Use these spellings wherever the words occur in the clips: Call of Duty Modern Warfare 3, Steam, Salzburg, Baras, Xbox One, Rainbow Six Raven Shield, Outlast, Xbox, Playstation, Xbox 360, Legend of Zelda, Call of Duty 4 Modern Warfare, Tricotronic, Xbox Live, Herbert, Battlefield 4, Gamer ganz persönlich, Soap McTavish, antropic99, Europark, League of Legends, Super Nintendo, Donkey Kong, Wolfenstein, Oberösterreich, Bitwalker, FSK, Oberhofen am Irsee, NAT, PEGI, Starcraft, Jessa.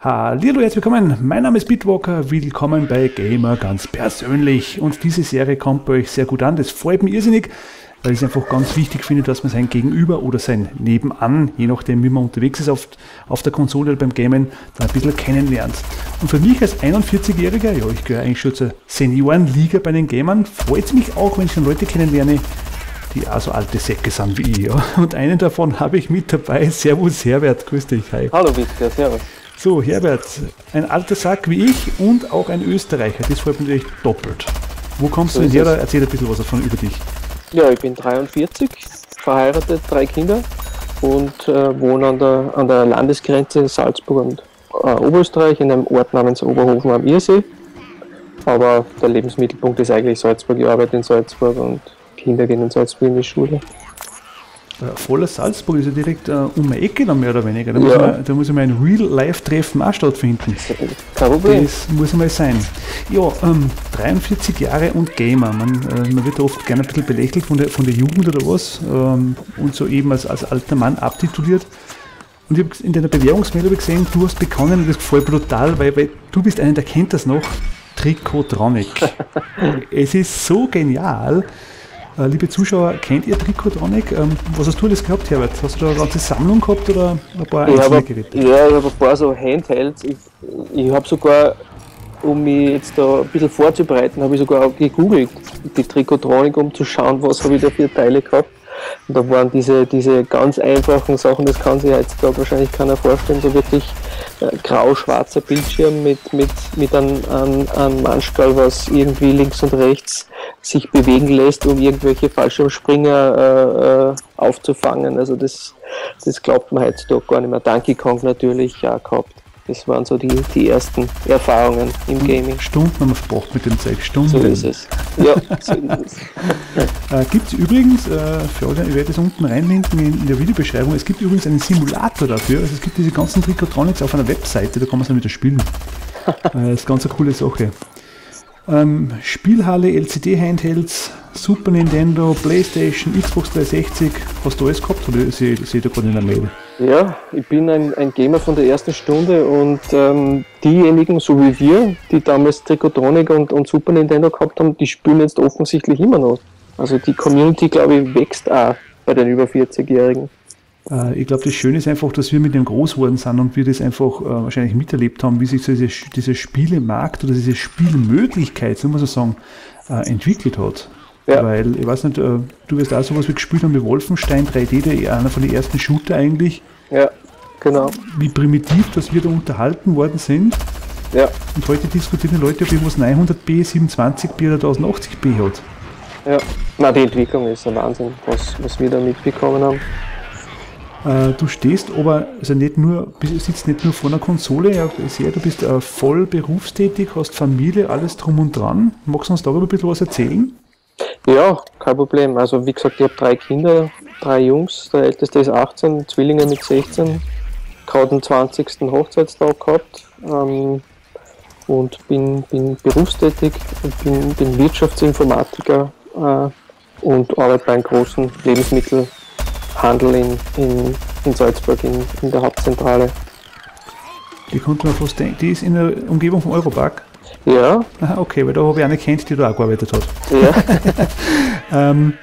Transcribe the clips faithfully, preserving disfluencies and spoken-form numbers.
Hallo, herzlich willkommen. Mein Name ist Bitwalker. Willkommen bei Gamer ganz persönlich. Und diese Serie kommt bei euch sehr gut an. Das freut mich irrsinnig, weil ich es einfach ganz wichtig finde, dass man sein Gegenüber oder sein Nebenan, je nachdem wie man unterwegs ist, auf, auf der Konsole oder beim Gamen, dann ein bisschen kennenlernt. Und für mich als einundvierzigjähriger, ja, ich gehöre eigentlich schon zur Seniorenliga bei den Gamern, freut es mich auch, wenn ich dann Leute kennenlerne, die auch so alte Säcke sind wie ich. Ja. Und einen davon habe ich mit dabei. Servus Herbert, grüß dich. Hi. Hallo Bitwalker, servus. So, Herbert, ein alter Sack wie ich und auch ein Österreicher, das freut mich natürlich doppelt. Wo kommst so du denn her? Erzähl ein bisschen was davon über dich. Ja, ich bin dreiundvierzig, verheiratet, drei Kinder und äh, wohne an der, an der Landesgrenze Salzburg und äh, Oberösterreich in einem Ort namens Oberhofen am Irsee. Aber der Lebensmittelpunkt ist eigentlich Salzburg. Ich arbeite in Salzburg und Kinder gehen in Salzburg in die Schule. Voller Salzburg ist ja direkt äh, um die Ecke, dann mehr oder weniger. Da, ja. muss man, da muss ich mal ein Real-Life-Treffen auch stattfinden. Kein Problem. Das muss mal sein. Ja, ähm, dreiundvierzig Jahre und Gamer. Man, äh, man wird oft gerne ein bisschen belächelt von der, von der Jugend oder was ähm, und so eben als, als alter Mann abtituliert. Und ich habe in deiner Bewährungsmeldung gesehen, du hast begonnen, und das gefällt mir total, weil, weil du bist einer, der kennt das noch, Tricotronic. Es ist so genial. Liebe Zuschauer, kennt ihr Tricotronic? Was hast du alles gehabt, Herbert? Hast du da eine ganze Sammlung gehabt oder ein paar ich einzelne Geräte? Habe, ja, ich habe ein paar so Handhelds. Ich, ich habe sogar, um mich jetzt da ein bisschen vorzubereiten, habe ich sogar auch gegoogelt, die Tricotronic, um zu schauen, was habe ich da für Teile gehabt. Und da waren diese, diese ganz einfachen Sachen, das kann sich heutzutage wahrscheinlich keiner vorstellen, so wirklich äh, grau-schwarzer Bildschirm mit, mit, mit einem, einem, einem Mannskerl, was irgendwie links und rechts sich bewegen lässt, um irgendwelche Fallschirmspringer äh, äh, aufzufangen. Also das, das glaubt man heutzutage gar nicht mehr. Donkey Kong natürlich auch gehabt. Das waren so die, die ersten Erfahrungen im Gaming. Stunden haben wir verbracht mit dem Zeug, Stunden. So ist es. Ja, so ist es. äh, gibt es übrigens, äh, für alle, ich werde das unten reinlinken in, in der Videobeschreibung, es gibt übrigens einen Simulator dafür. Also es gibt diese ganzen Tricotronics auf einer Webseite, da kann man es dann wieder spielen. äh, das ist ganz eine coole Sache. Ähm, Spielhalle, L C D-Handhelds, Super Nintendo, Playstation, Xbox dreihundertsechzig, hast du alles gehabt oder sehe ich da gerade in der Mail? Ja, ich bin ein, ein Gamer von der ersten Stunde und ähm, diejenigen, so wie wir, die damals Tricotronic und, und Super Nintendo gehabt haben, die spielen jetzt offensichtlich immer noch. Also die Community, glaube ich, wächst auch bei den über vierzigjährigen. Ich glaube, das Schöne ist einfach, dass wir mit dem groß geworden sind und wir das einfach äh, wahrscheinlich miterlebt haben, wie sich so dieser, dieser Spielemarkt oder diese Spielmöglichkeit, so muss ich sagen, äh, entwickelt hat. Ja. Weil, ich weiß nicht, äh, du wirst auch sowas wie gespielt haben wie Wolfenstein drei D, der, einer von den ersten Shooter eigentlich. Ja, genau. Wie primitiv, dass wir da unterhalten worden sind. Ja. Und heute diskutieren die Leute, ob irgendwas neunhundert p, siebenhundertzwanzig p oder tausendachtzig p hat. Ja, na die Entwicklung ist ein Wahnsinn, was, was wir da mitbekommen haben. Du stehst aber, also nicht nur, sitzt nicht nur vor einer Konsole, ich sehe, du bist voll berufstätig, hast Familie, alles drum und dran. Magst du uns darüber ein bisschen was erzählen? Ja, kein Problem. Also wie gesagt, ich habe drei Kinder, drei Jungs, der älteste ist achtzehn, Zwillinge mit sechzehn, gerade den zwanzigsten Hochzeitstag gehabt ähm, und bin, bin berufstätig, bin, bin Wirtschaftsinformatiker äh, und arbeite bei einem großen Lebensmittel. Handel in, in, in Salzburg, in, in der Hauptzentrale. Die konnte man fast denken, die ist in der Umgebung vom Europark? Ja. Aha, okay, weil da habe ich eine kennt, die da auch gearbeitet hat. Ja. ähm,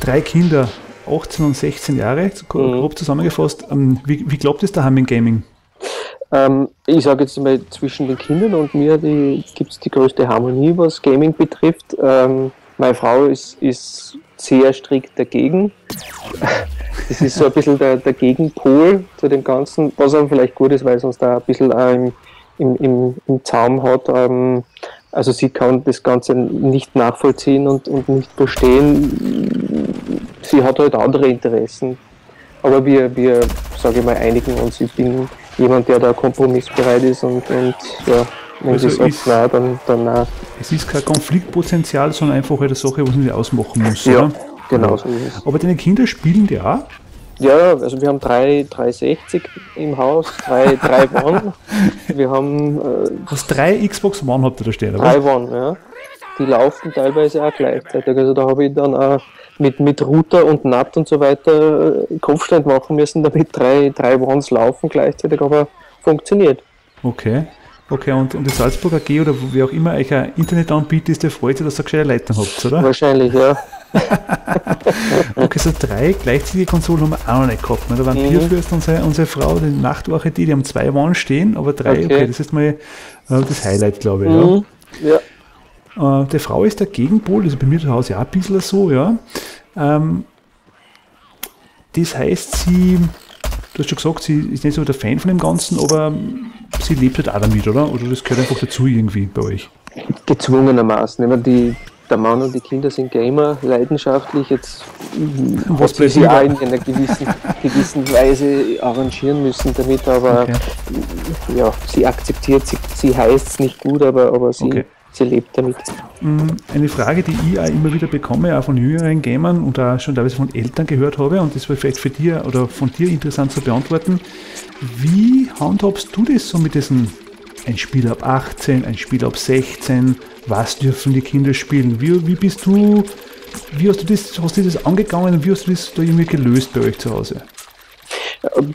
drei Kinder, achtzehn und sechzehn Jahre, grob mhm. zusammengefasst. Ähm, wie, wie glaubt es daheim im Gaming? Ähm, ich sage jetzt mal, zwischen den Kindern und mir gibt es die größte Harmonie, was Gaming betrifft. Ähm, meine Frau ist, ist sehr strikt dagegen. Das ist so ein bisschen der, der Gegenpol zu dem Ganzen, was aber vielleicht gut ist, weil es uns da ein bisschen ähm, im, im, im Zaum hat. Ähm, also sie kann das Ganze nicht nachvollziehen und, und nicht verstehen. Sie hat halt andere Interessen. Aber wir, wir sage ich mal, einigen uns. Ich bin jemand, der da kompromissbereit ist und, und ja. Wenn also sie sagt, nein, dann, dann nein. Es ist kein Konfliktpotenzial, sondern einfach eine Sache, was man sich ausmachen muss. Ja, oder? Genau so ist es. Aber deine Kinder spielen die auch? Ja, also wir haben drei dreihundertsechzig im Haus, drei, drei One. Wir haben. Äh, was, drei Xbox One habt ihr da stehen? Drei oder? One, ja. Die laufen teilweise auch gleichzeitig. Also da habe ich dann auch mit, mit Router und N A T und so weiter Kopfstand machen müssen, damit drei, drei Ones laufen gleichzeitig. Aber funktioniert. Okay. Okay, und, und die Salzburg A G oder wie auch immer euch ein Internet anbietet, ist der freut sich, dass ihr eine gescheite Leitung habt, oder? Wahrscheinlich, ja. Okay, so drei gleichzeitige Konsolen haben wir auch noch nicht gehabt. Ne? Der Vampirfürst, mhm. unsere, unsere Frau, die Nachtorchidee, die haben zwei Waren stehen, aber drei, okay, okay, das ist mal äh, das Highlight, glaube ich. Mhm. Ja. Ja. Äh, die Frau ist der Gegenpol, also bei mir zu Hause auch ein bisschen so, ja. Ähm, das heißt, sie, du hast schon gesagt, sie ist nicht so der Fan von dem Ganzen, aber sie lebt halt auch damit, oder? Oder das gehört einfach dazu irgendwie bei euch? Gezwungenermaßen. Ich meine, die, der Mann und die Kinder sind Gamer, leidenschaftlich, jetzt was sie sich auch in einer gewissen, gewissen Weise arrangieren müssen damit, aber okay, ja, sie akzeptiert, sie, sie heißt es nicht gut, aber, aber sie, okay, sie lebt damit. Eine Frage, die ich auch immer wieder bekomme, auch von jüngeren Gamern und auch schon teilweise von Eltern gehört habe, und das wäre vielleicht für dir oder von dir interessant zu beantworten: Wie handhabst du das so mit diesen, ein Spiel ab achtzehn, ein Spiel ab sechzehn, was dürfen die Kinder spielen? Wie, wie bist du, wie hast du das, hast du das angegangen und wie hast du das da irgendwie gelöst bei euch zu Hause?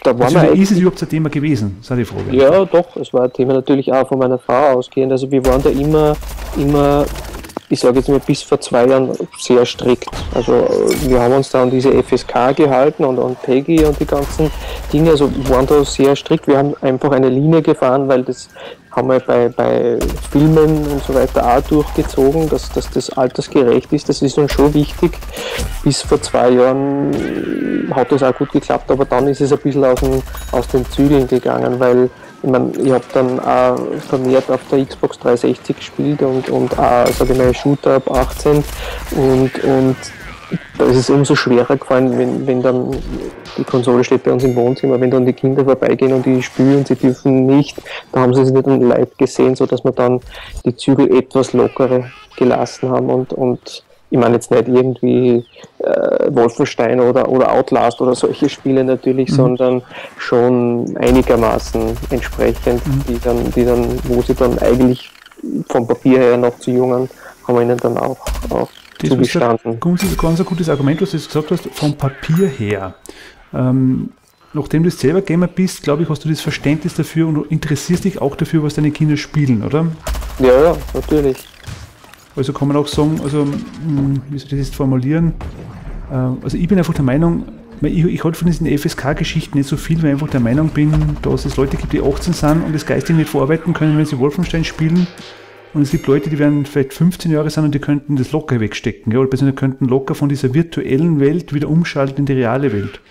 Da war also, da ist es überhaupt ein Thema gewesen, das ist die Frage. Ja, doch, es war ein Thema, natürlich auch von meiner Frau ausgehend. Also wir waren da immer, immer, ich sage jetzt mal bis vor zwei Jahren sehr strikt. Also wir haben uns da an diese F S K gehalten und an P E G I und die ganzen Dinge, also waren da sehr strikt. Wir haben einfach eine Linie gefahren, weil das haben wir bei, bei Filmen und so weiter auch durchgezogen, dass, dass das altersgerecht ist. Das ist uns schon wichtig. Bis vor zwei Jahren hat das auch gut geklappt, aber dann ist es ein bisschen aus den, aus den Zügeln gegangen, weil ich meine, ich habe dann auch vermehrt auf der Xbox dreihundertsechzig gespielt und, und auch, sage ich mal, Shooter ab achtzehn und, und da ist es umso schwerer gefallen, wenn, wenn dann die Konsole steht bei uns im Wohnzimmer, wenn dann die Kinder vorbeigehen und die spielen und sie dürfen nicht, da haben sie sich nicht am Leib gesehen, sodass wir dann die Zügel etwas lockerer gelassen haben und, und ich meine jetzt nicht irgendwie äh, Wolfenstein oder, oder Outlast oder solche Spiele natürlich, mhm, sondern schon einigermaßen entsprechend, mhm, die dann, die dann, wo sie dann eigentlich vom Papier her noch zu jungen, haben wir ihnen dann auch, auch das ist ein ganz ein gutes Argument, was du jetzt gesagt hast, vom Papier her. Ähm, nachdem du selber Gamer bist, glaube ich, hast du das Verständnis dafür und interessierst dich auch dafür, was deine Kinder spielen, oder? Ja, ja, natürlich. Also kann man auch sagen, also mh, wie soll ich das jetzt formulieren? Äh, also ich bin einfach der Meinung, ich, ich halte von diesen F S K-Geschichten nicht so viel, weil ich einfach der Meinung bin, dass es Leute gibt, die achtzehn sind und das geistig nicht verarbeiten können, wenn sie Wolfenstein spielen. Und es gibt Leute, die werden vielleicht fünfzehn Jahre sein und die könnten das locker wegstecken, ja, oder beziehungsweise könnten locker von dieser virtuellen Welt wieder umschalten in die reale Welt.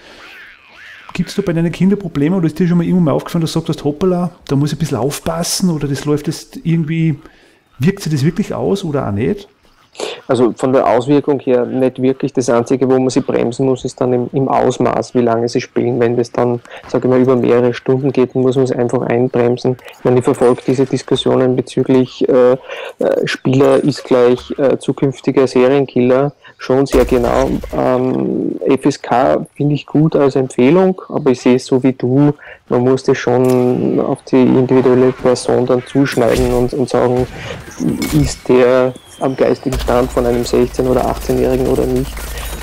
Gibt es da bei deinen Kindern Probleme oder ist dir schon mal immer mal aufgefallen, dass du sagst, hoppala, da muss ich ein bisschen aufpassen oder das läuft jetzt irgendwie, wirkt sich das wirklich aus oder auch nicht? Also von der Auswirkung her nicht wirklich. Das Einzige, wo man sie bremsen muss, ist dann im, im Ausmaß, wie lange sie spielen. Wenn das dann, sage ich mal, über mehrere Stunden geht, muss man es einfach einbremsen. Ich meine, ich verfolge diese Diskussionen bezüglich äh, Spieler ist gleich äh, zukünftiger Serienkiller schon sehr genau. Ähm, F S K finde ich gut als Empfehlung, aber ich sehe es so wie du, man muss das schon auf die individuelle Person dann zuschneiden und, und sagen, ist der am geistigen Stand von einem sechzehn- oder achtzehn-Jährigen oder nicht.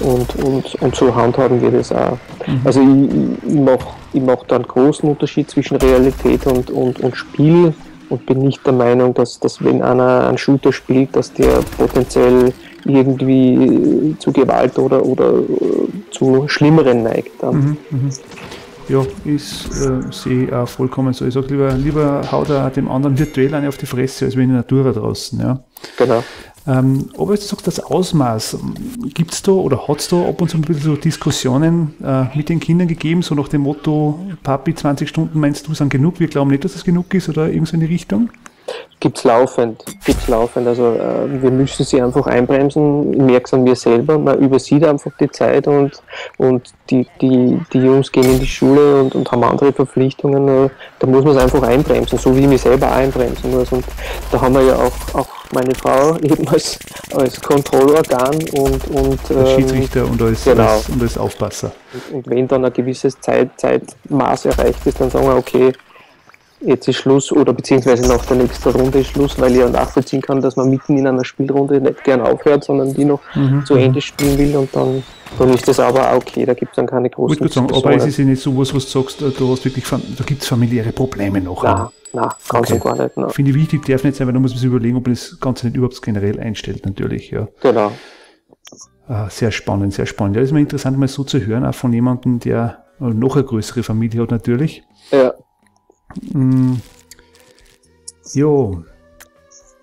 Und, und, und so handhaben wir das auch. Mhm. Also ich, ich mache ich mach da einen großen Unterschied zwischen Realität und, und, und Spiel und bin nicht der Meinung, dass, dass wenn einer einen Shooter spielt, dass der potenziell irgendwie zu Gewalt oder, oder zu Schlimmeren neigt. Mhm, mhm. Ja, ich äh, sehe auch vollkommen so. Ich sage, lieber, lieber haut er dem anderen virtuell eine auf die Fresse, als wenn in der Natur draußen. Ja. Genau. Ähm, aber jetzt sagst du, das Ausmaß, gibt es da oder hat es da ab und zu ein bisschen so Diskussionen äh, mit den Kindern gegeben, so nach dem Motto, Papi, zwanzig Stunden meinst du, sind genug, wir glauben nicht, dass das genug ist oder irgend so in die Richtung? Gibt's laufend, gibt's laufend. Also äh, wir müssen sie einfach einbremsen. Ich merke es an mir selber. Man übersieht einfach die Zeit und, und die, die, die Jungs gehen in die Schule und, und haben andere Verpflichtungen. Äh, da muss man es einfach einbremsen, so wie ich mich selber einbremsen muss. Und da haben wir ja auch, auch meine Frau eben als, als Kontrollorgan und, und ähm, als Schiedsrichter und als, genau, als, und als Aufpasser. Und, und wenn dann ein gewisses Zeit, Zeitmaß erreicht ist, dann sagen wir, okay, jetzt ist Schluss oder beziehungsweise nach der nächsten Runde ist Schluss, weil ich ja nachvollziehen kann, dass man mitten in einer Spielrunde nicht gern aufhört, sondern die noch mhm. zu Ende spielen will und dann, dann ist das aber okay, da gibt es dann keine großen ich sagen, aber es ist ja nicht so was, was du sagst, du hast wirklich, da gibt es familiäre Probleme noch. Ja. Nein, ganz okay. und gar nicht. Nein. Finde ich wichtig, darf nicht sein, weil man muss sich überlegen, ob man das Ganze nicht überhaupt generell einstellt, natürlich. Ja. Genau. Ah, sehr spannend, sehr spannend. Ja, das ist mal interessant, mal so zu hören, auch von jemandem, der noch eine größere Familie hat, natürlich. Ja. Hm. Jo,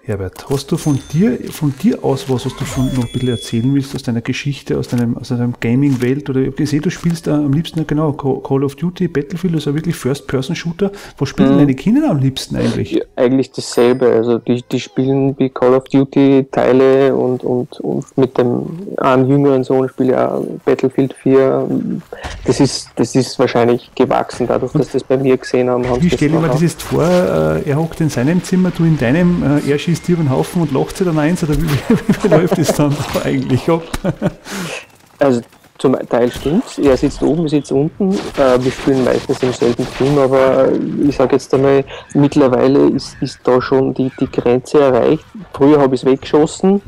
Herbert, hast du von dir, von dir aus was, was du von noch ein bisschen erzählen willst, aus deiner Geschichte, aus deinem, aus deinem Gaming-Welt? Oder ich habe gesehen, du spielst äh, am liebsten, genau, Call of Duty, Battlefield, also wirklich First-Person-Shooter. Was spielen mhm. deine Kinder am liebsten eigentlich? Ja, eigentlich dasselbe, also die, die spielen wie Call of Duty Teile und, und, und mit dem einen jüngeren Sohn spiele ich auch Battlefield vier. Das ist, das ist wahrscheinlich gewachsen, dadurch, dass das bei mir gesehen haben. Wie stelle ich mir das jetzt vor, äh, er hockt in seinem Zimmer, du in deinem, äh, er schießt dir einen Haufen und lacht sie dann eins, oder wie, wie, wie läuft das dann eigentlich ab? Also zum Teil stimmt's, er sitzt oben, ich sitze unten, äh, wir spielen meistens im selben Team, aber ich sage jetzt einmal, mittlerweile ist, ist da schon die, die Grenze erreicht. Früher habe ich es weggeschossen,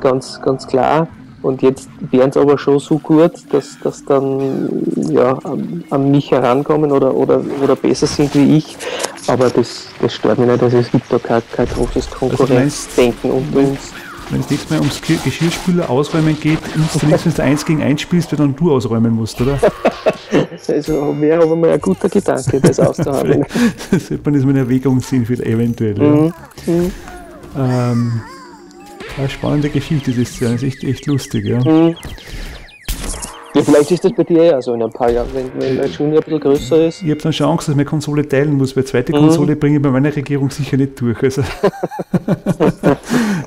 ganz, ganz klar, und jetzt wären es aber schon so gut, dass, dass dann ja, an, an mich herankommen oder, oder, oder besser sind wie ich. Aber das, das stört mich nicht, also es gibt da kein, kein großes Konkurrenzdenken also unter uns. Wenn es nichts mehr ums Geschirrspüler ausräumen geht, wenn du eins gegen eins spielst, wird dann du ausräumen musst, oder? Also wäre aber mal ein guter Gedanke, das auszuhandeln. Das sollte man das mit Erwägung sehen, für eventuell. Mhm. Ja. Mhm. Ähm, eine spannende Geschichte, das ist ja echt, echt lustig, ja. Mhm. Ja, vielleicht ist das bei dir ja so in ein paar Jahren, wenn, wenn der Junior ein bisschen größer ist. Ich habe dann schon Angst, dass meine Konsole teilen muss, weil zweite mhm. Konsole bringe ich bei meiner Regierung sicher nicht durch. Also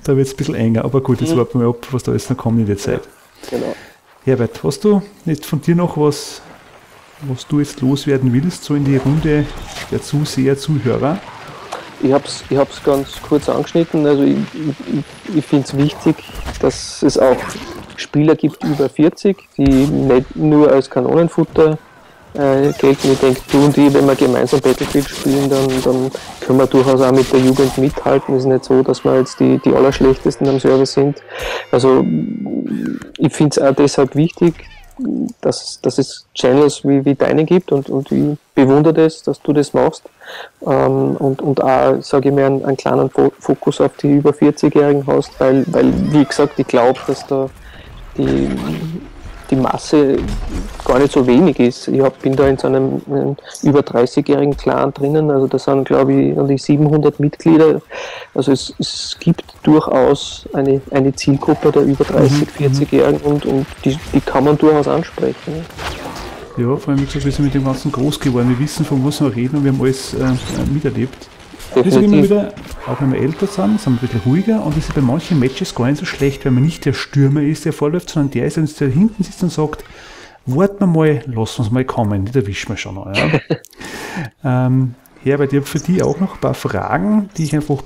da wird es ein bisschen enger, aber gut, jetzt mhm. warten wir mal ab, was da jetzt noch kommt in der Zeit. Genau. Herbert, hast du jetzt von dir noch was, was du jetzt loswerden willst, so in die Runde der Zuseher, Zuhörer? Ich habe es ich hab's ganz kurz angeschnitten, also ich, ich, ich finde es wichtig, dass es auch Spieler gibt über vierzig, die nicht nur als Kanonenfutter äh, gelten. Ich denke, du und ich, wenn wir gemeinsam Battlefield spielen, dann, dann können wir durchaus auch mit der Jugend mithalten. Es ist nicht so, dass wir jetzt die, die Allerschlechtesten am Server sind. Also ich finde es auch deshalb wichtig, dass, dass es Channels wie, wie deine gibt und, und ich bewundere das, dass du das machst ähm, und, und auch, sage ich mir, einen, einen kleinen Fokus auf die über vierzig-Jährigen hast, weil, weil, wie gesagt, ich glaube, dass da die, die Masse gar nicht so wenig ist. Ich hab, bin da in so einem, einem über dreißig-jährigen Clan drinnen, also da sind, glaube ich, an die siebenhundert Mitglieder. Also es, es gibt durchaus eine, eine Zielgruppe der über dreißig-, vierzigjährigen und, und die, die kann man durchaus ansprechen. Ja, vor allem, wie gesagt, wir sind mit dem Ganzen groß geworden. Wir wissen, von was wir reden und wir haben alles äh, miterlebt. Deswegen immer wieder, auch wenn wir älter sind, sind wir ein bisschen ruhiger und das ist bei manchen Matches gar nicht so schlecht, weil man nicht der Stürmer ist, der vorläuft, sondern der ist, der hinten sitzt und sagt, warten wir mal, lassen uns mal kommen, das erwischen wir schon noch. Ja. ähm, Herbert, ich habe für dich auch noch ein paar Fragen, die ich einfach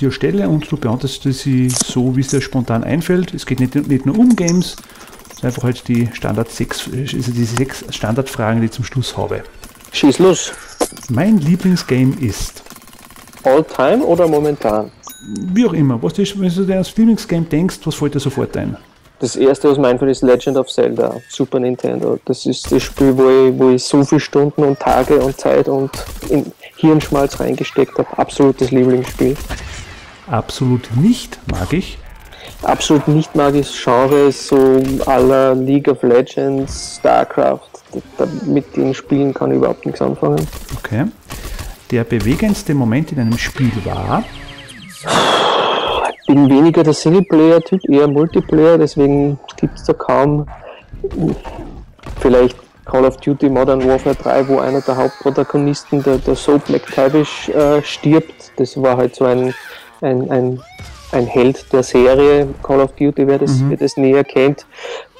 dir stelle und du beantwortest sie so, wie es dir spontan einfällt. Es geht nicht, nicht nur um Games, sondern einfach halt die Standard sechs, also diese sechs Standardfragen, die ich zum Schluss habe. Schieß los! Mein Lieblingsgame ist... All-Time oder momentan? Wie auch immer. Was ist, wenn du dir ans Lieblingsgame denkst, was fällt dir sofort ein? Das erste, was mir einfällt, ist Legend of Zelda, Super Nintendo. Das ist das Spiel, wo ich, wo ich so viele Stunden und Tage und Zeit und in Hirnschmalz reingesteckt habe. Absolutes Lieblingsspiel. Absolut nicht mag ich. Absolut nicht mag ich Genres so à la League of Legends, Starcraft. Mit den Spielen kann ich überhaupt nichts anfangen. Okay. Der bewegendste Moment in einem Spiel war? Ich bin weniger der Singleplayer-Typ, eher Multiplayer, deswegen gibt es da kaum. Vielleicht Call of Duty Modern Warfare drei, wo einer der Hauptprotagonisten, der, der Soap McTavish, äh, stirbt. Das war halt so ein, ein, ein, ein Held der Serie. Call of Duty, wer das, mhm. wer das näher kennt.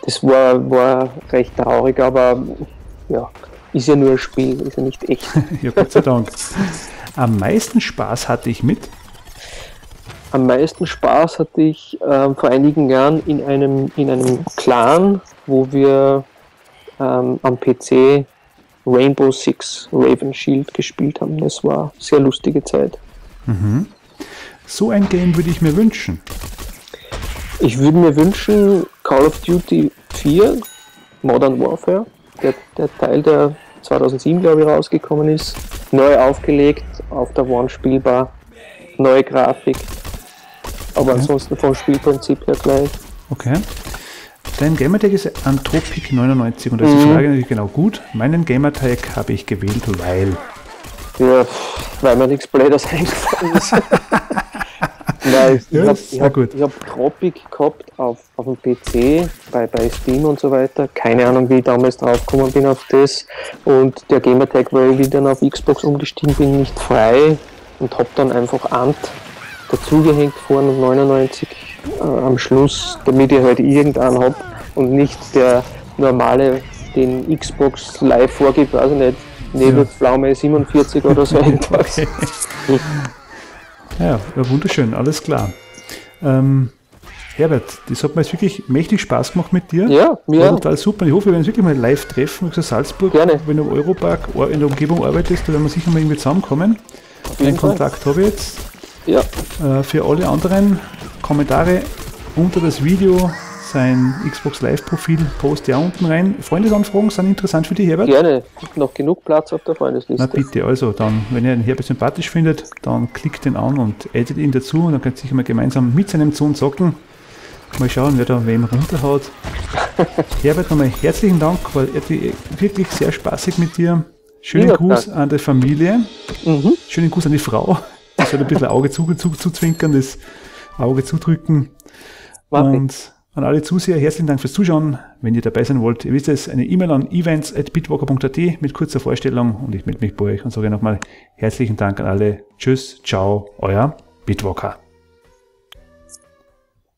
Das war, war recht traurig, aber ja. Ist ja nur ein Spiel, ist ja nicht echt. Ja, Gott sei Dank. Am meisten Spaß hatte ich mit? Am meisten Spaß hatte ich ähm, vor einigen Jahren in einem, in einem Clan, wo wir ähm, am P C Rainbow Six Raven Shield gespielt haben. Das war eine sehr lustige Zeit. Mhm. So ein Game würde ich mir wünschen. Ich würde mir wünschen Call of Duty vier Modern Warfare, der, der Teil, der zweitausendsieben, glaube ich, rausgekommen ist. Neu aufgelegt, auf der One spielbar, neue Grafik, aber okay. Ansonsten vom Spielprinzip her gleich. Okay. Dein Gamertag ist antropic neunundneunzig und das mhm. ist die Frage natürlich genau gut. Meinen Gamertag habe ich gewählt, weil... Ja, weil mir nichts Blödes eingefallen ist. Nein, ich ja, habe hab, hab Tropic gehabt auf, auf dem P C, bei, bei Steam und so weiter. Keine Ahnung, wie ich damals draufgekommen bin auf das. Und der Gamertag, weil ich dann auf Xbox umgestiegen bin, nicht frei. Und habe dann einfach Ant dazugehängt vorne um neunundneunzig äh, am Schluss, damit ich halt irgendeinen habe. Und nicht der normale, den Xbox Live vorgibt, weiß ich nicht, Nebelpflaume ja. siebenundvierzig oder so etwas. Okay. Ja, ja, wunderschön, alles klar. Ähm, Herbert, das hat mir jetzt wirklich mächtig Spaß gemacht mit dir. Ja, mir. Total super. Ich hoffe, wir werden uns wirklich mal live treffen. Ich sage Salzburg, gerne. Wenn du im Europark in der Umgebung arbeitest, da werden wir sicher mal irgendwie zusammenkommen. Deinen Kontakt habe ich jetzt. Ja. Äh, für alle anderen Kommentare unter das Video, sein Xbox Live-Profil, post ja unten rein. Freundesanfragen sind interessant für dich, Herbert? Gerne, gibt noch genug Platz auf der Freundesliste. Na bitte, also dann, wenn ihr den Herbert sympathisch findet, dann klickt den an und addet ihn dazu und dann könnt ihr sicher mal gemeinsam mit seinem Sohn zocken. Mal schauen, wer da wem runterhaut. Herbert, nochmal herzlichen Dank, weil er wirklich sehr spaßig mit dir. Schönen ja, Gruß Dank. An die Familie, mhm. schönen Gruß an die Frau. Ich soll ein bisschen Auge zu, zu, zu zwinkern, das Auge zudrücken. Warte. Und an alle Zuseher, herzlichen Dank fürs Zuschauen. Wenn ihr dabei sein wollt, ihr wisst es, eine E-Mail an events at bitwalker punkt at mit kurzer Vorstellung und ich melde mich bei euch und sage nochmal herzlichen Dank an alle. Tschüss, ciao, euer Bitwalker.